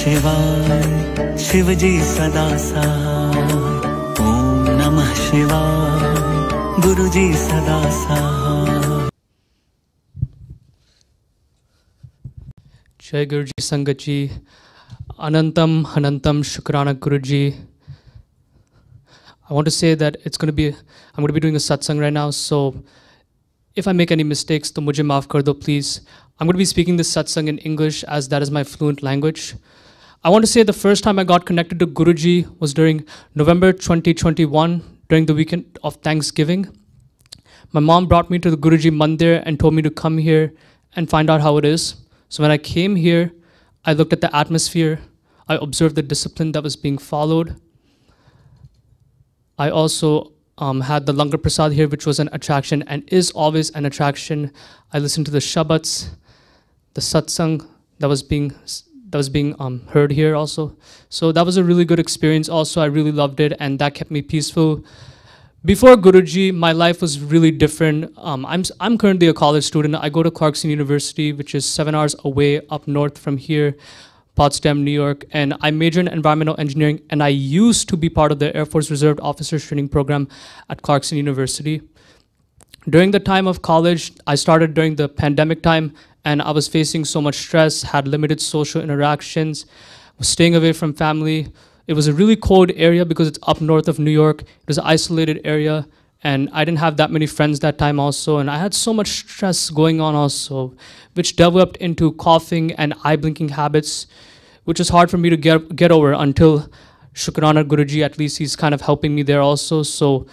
शिवाय शिवजी सदा सहाय। ओम नमः शिवाय गुरुजी सदा सहाय। जय गुरुजी संगत जी। Anantam Anantam Shukranath Guruji. I want to say that I'm going to be doing a satsang right now, so if I make any mistakes, to mujhe maaf kar do, please. I'm going to be speaking this satsang in English, as that is my fluent language. I want to say the first time I got connected to Guruji was during November 2021, during the weekend of Thanksgiving. My mom brought me to the Guruji Mandir and told me to come here and find out how it is. So when I came here, I looked at the atmosphere. I observed the discipline that was being followed. I also had the Langar Prasad here, which was an attraction and is always an attraction. I listened to the Shabads, the Satsang that was being heard here also. So that was a really good experience also. I really loved it, and that kept me peaceful. Before Guruji, my life was really different. I'm currently a college student. I go to Clarkson University, which is 7 hours away up north from here, Potsdam, New York, and I major in environmental engineering, and I used to be part of the Air Force Reserve Officer Training Program at Clarkson University. During the time of college, I started during the pandemic time, and I was facing so much stress, had limited social interactions, was staying away from family. It was a really cold area because it's up north of New York. It was an isolated area, and I didn't have that many friends that time also, and I had so much stress going on also, which developed into coughing and eye-blinking habits, which is hard for me to get over until Shukranath Guruji, at least he's kind of helping me there also. So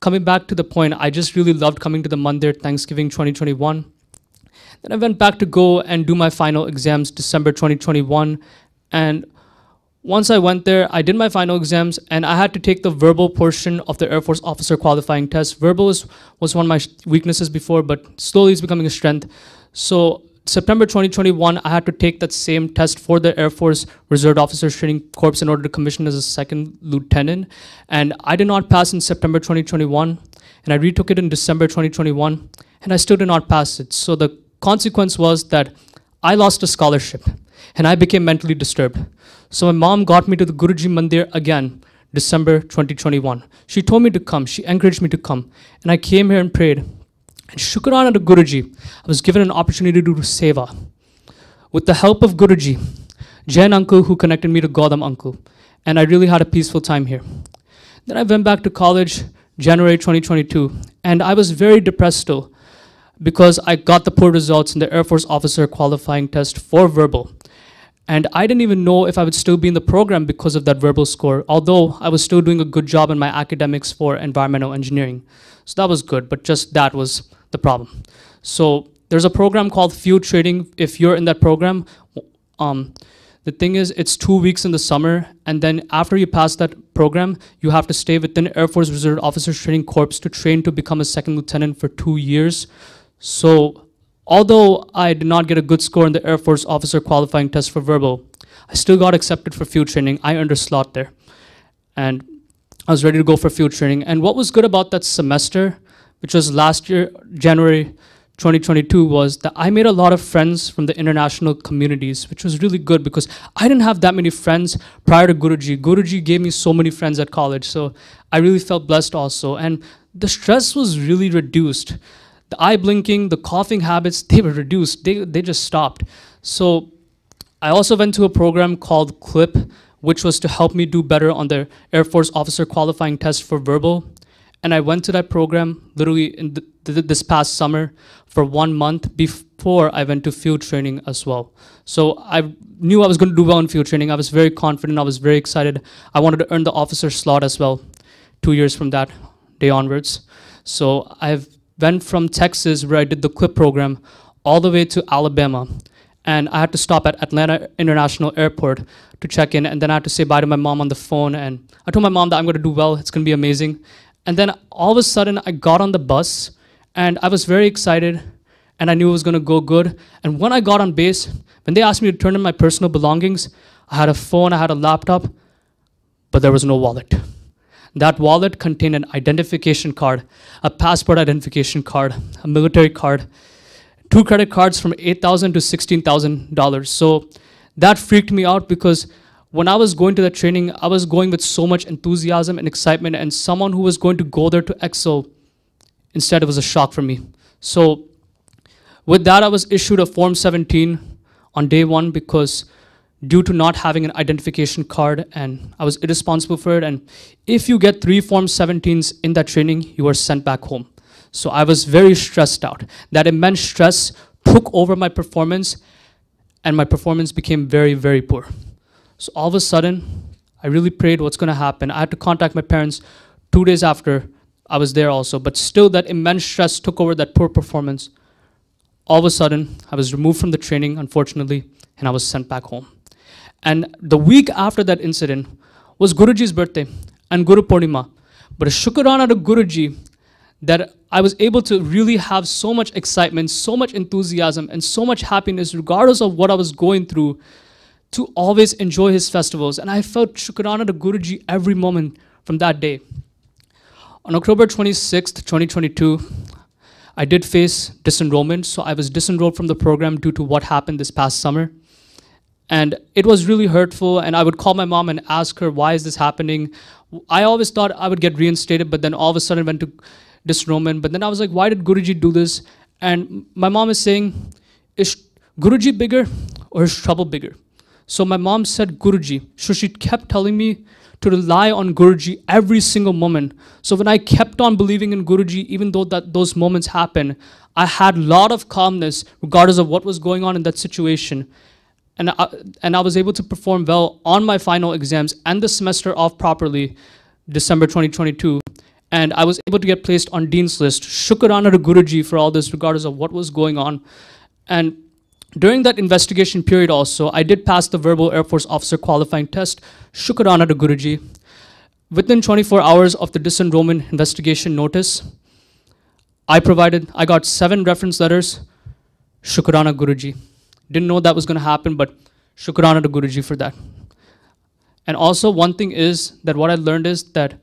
coming back to the point, I just really loved coming to the Mandir Thanksgiving 2021. Then I went back to go and do my final exams December 2021, and once I went there, I did my final exams, and I had to take the verbal portion of the Air Force Officer Qualifying Test. Verbal was one of my weaknesses before, but slowly it's becoming a strength. So September 2021, I had to take that same test for the Air Force Reserve Officer Training Corps in order to commission as a second lieutenant. And I did not pass in September 2021, and I retook it in December 2021, and I still did not pass it. So the consequence was that I lost a scholarship, and I became mentally disturbed. So my mom got me to the Guruji Mandir again, December 2021. She told me to come, she encouraged me to come, and I came here and prayed. And Shukranath Guruji, I was given an opportunity to do seva. With the help of Guruji, Jain uncle who connected me to Gautam uncle, and I really had a peaceful time here. Then I went back to college, January 2022, and I was very depressed still, because I got the poor results in the Air Force Officer Qualifying Test for verbal. And I didn't even know if I would still be in the program because of that verbal score, although I was still doing a good job in my academics for environmental engineering. So that was good, but just that was the problem. So there's a program called field training. If you're in that program, the thing is, it's 2 weeks in the summer, and then after you pass that program, you have to stay within Air Force Reserve Officers Training Corps to train to become a second lieutenant for 2 years. So although I did not get a good score in the Air Force Officer Qualifying Test for verbal, I still got accepted for field training. I underslot there, and I was ready to go for field training. And what was good about that semester, which was last year, January 2022, was that I made a lot of friends from the international communities, which was really good because I didn't have that many friends prior to Guruji. Guruji gave me so many friends at college, so I really felt blessed also. And the stress was really reduced. The eye blinking, the coughing habits, they were reduced. They just stopped. So I also went to a program called CLIP, which was to help me do better on the Air Force Officer Qualifying Test for verbal. And I went to that program literally in this past summer for 1 month before I went to field training as well. So I knew I was going to do well in field training. I was very confident. I was very excited. I wanted to earn the officer slot as well 2 years from that day onwards. So I've went from Texas, where I did the CLIP program, all the way to Alabama. And I had to stop at Atlanta International Airport to check in, and then I had to say bye to my mom on the phone. And I told my mom that I'm gonna do well, it's gonna be amazing. And then all of a sudden, I got on the bus, and I was very excited, and I knew it was gonna go good. And when I got on base, when they asked me to turn in my personal belongings, I had a phone, I had a laptop, but there was no wallet. That wallet contained an identification card, a passport identification card, a military card, 2 credit cards from $8,000 to $16,000. So That freaked me out because when I was going to the training, I was going with so much enthusiasm and excitement, and someone who was going to go there to excel, instead it was a shock for me. So with that, I was issued a Form 17 on day one because due to not having an identification card, and I was irresponsible for it. And if you get 3 Form 17s in that training, you are sent back home. So I was very stressed out. That immense stress took over my performance, and my performance became very, very poor. So all of a sudden, I really prayed what's going to happen. I had to contact my parents 2 days after I was there also, but still that immense stress took over that poor performance. All of a sudden, I was removed from the training, unfortunately, and I was sent back home. And the week after that incident was Guruji's birthday and Guru Purnima. But a Shukranath to Guruji that I was able to really have so much excitement, so much enthusiasm, and so much happiness, regardless of what I was going through, to always enjoy his festivals. And I felt Shukranath to Guruji every moment from that day. On October 26th, 2022, I did face disenrollment. So I was disenrolled from the program due to what happened this past summer. And it was really hurtful, and I would call my mom and ask her, why is this happening? I always thought I would get reinstated, but then all of a sudden went to disenrollment. But then I was like, why did Guruji do this? And my mom is saying, is Guruji bigger or is trouble bigger? So my mom said Guruji. So she kept telling me to rely on Guruji every single moment. So when I kept on believing in Guruji, even though those moments happened, I had a lot of calmness regardless of what was going on in that situation. And I was able to perform well on my final exams and the semester off properly, December 2022. And I was able to get placed on Dean's list. Shukranath to Guruji for all this, regardless of what was going on. And during that investigation period also, I did pass the verbal Air Force Officer Qualifying Test. Shukranath to Guruji. Within 24 hours of the disenrollment investigation notice, I got 7 reference letters. Shukranath to Guruji. Didn't know that was going to happen, but Shukranath to Guruji for that. And also one thing is that what I learned is that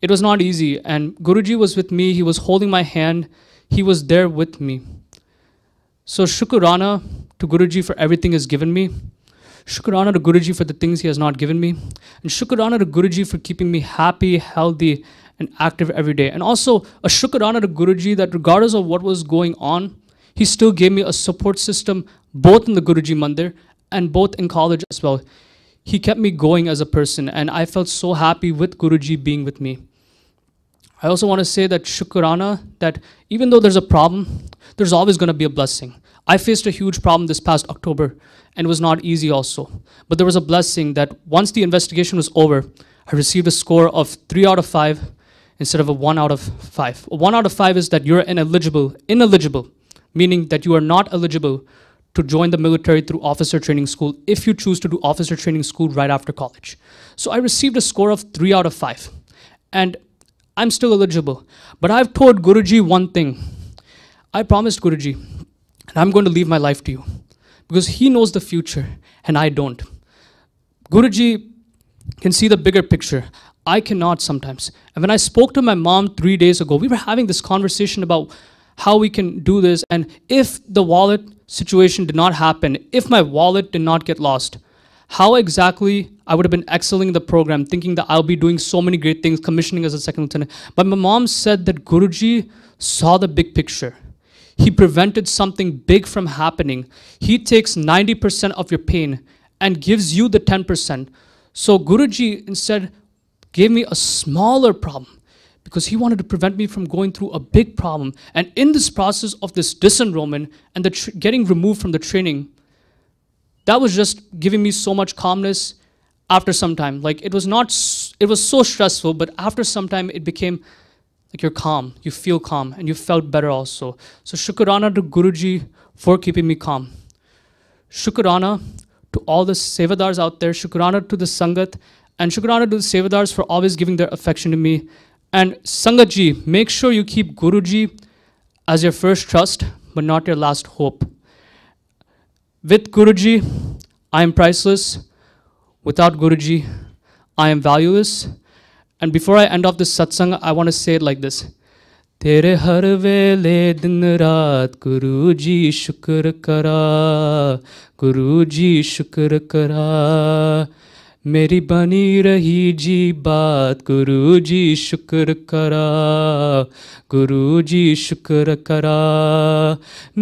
it was not easy. And Guruji was with me. He was holding my hand. He was there with me. So Shukranath to Guruji for everything he's given me. Shukranath to Guruji for the things he has not given me. And Shukranath to Guruji for keeping me happy, healthy, and active every day. And also a Shukranath to Guruji that regardless of what was going on, he still gave me a support system, both in the Guruji Mandir and both in college as well. He kept me going as a person, and I felt so happy with Guruji being with me. I also want to say that Shukranath, that even though there's a problem, there's always going to be a blessing. I faced a huge problem this past October, and it was not easy also. But there was a blessing that once the investigation was over, I received a score of 3 out of 5 instead of a 1 out of 5. A 1 out of 5 is that you're ineligible. Meaning that you are not eligible to join the military through officer training school if you choose to do officer training school right after college. So I received a score of 3 out of 5, and I'm still eligible. But I've told Guruji one thing. I promised Guruji, and I'm going to leave my life to you, because he knows the future and I don't. Guruji can see the bigger picture. I cannot sometimes. And when I spoke to my mom 3 days ago, we were having this conversation about how we can do this, and if the wallet situation did not happen, if my wallet did not get lost, how exactly I would have been excelling in the program, thinking that I'll be doing so many great things, commissioning as a second lieutenant. But my mom said that Guruji saw the big picture. He prevented something big from happening. He takes 90% of your pain and gives you the 10%. So Guruji instead gave me a smaller problem, because he wanted to prevent me from going through a big problem. And in this process of this disenrollment and the getting removed from the training, that was just giving me so much calmness after some time. Like it was so stressful, but after some time it became like you're calm, you feel calm, and you felt better also. So Shukranath to Guruji for keeping me calm. Shukranath to all the Sevadars out there, Shukranath to the Sangat, and Shukranath to the Sevadars for always giving their affection to me. And Sangatji, make sure you keep Guruji as your first trust, but not your last hope. With Guruji, I am priceless. Without Guruji, I am valueless. And before I end off this satsang, I want to say it like this. तेरे हर वेले दिन रात गुरुजी शुक्र करा, गुरुजी शुक्र करा। मेरी बनी रही जी बात गुरुजी शुक्र करा, गुरुजी शुक्र करा।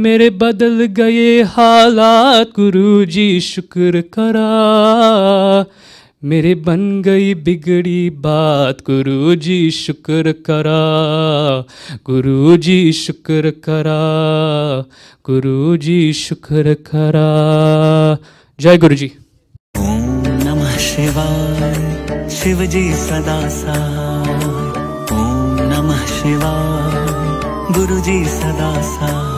मेरे बदल गए हालात गुरुजी शुक्र करा, मेरे बन गई बिगड़ी बात गुरुजी शुक्र करा, गुरुजी शुक्र करा, गुरुजी शुक्र करा। जय गुरुजी। ओम नमः शिवाय शिवजी सदा सहाय, ओम नमः शिवाय गुरुजी सदा सहाय।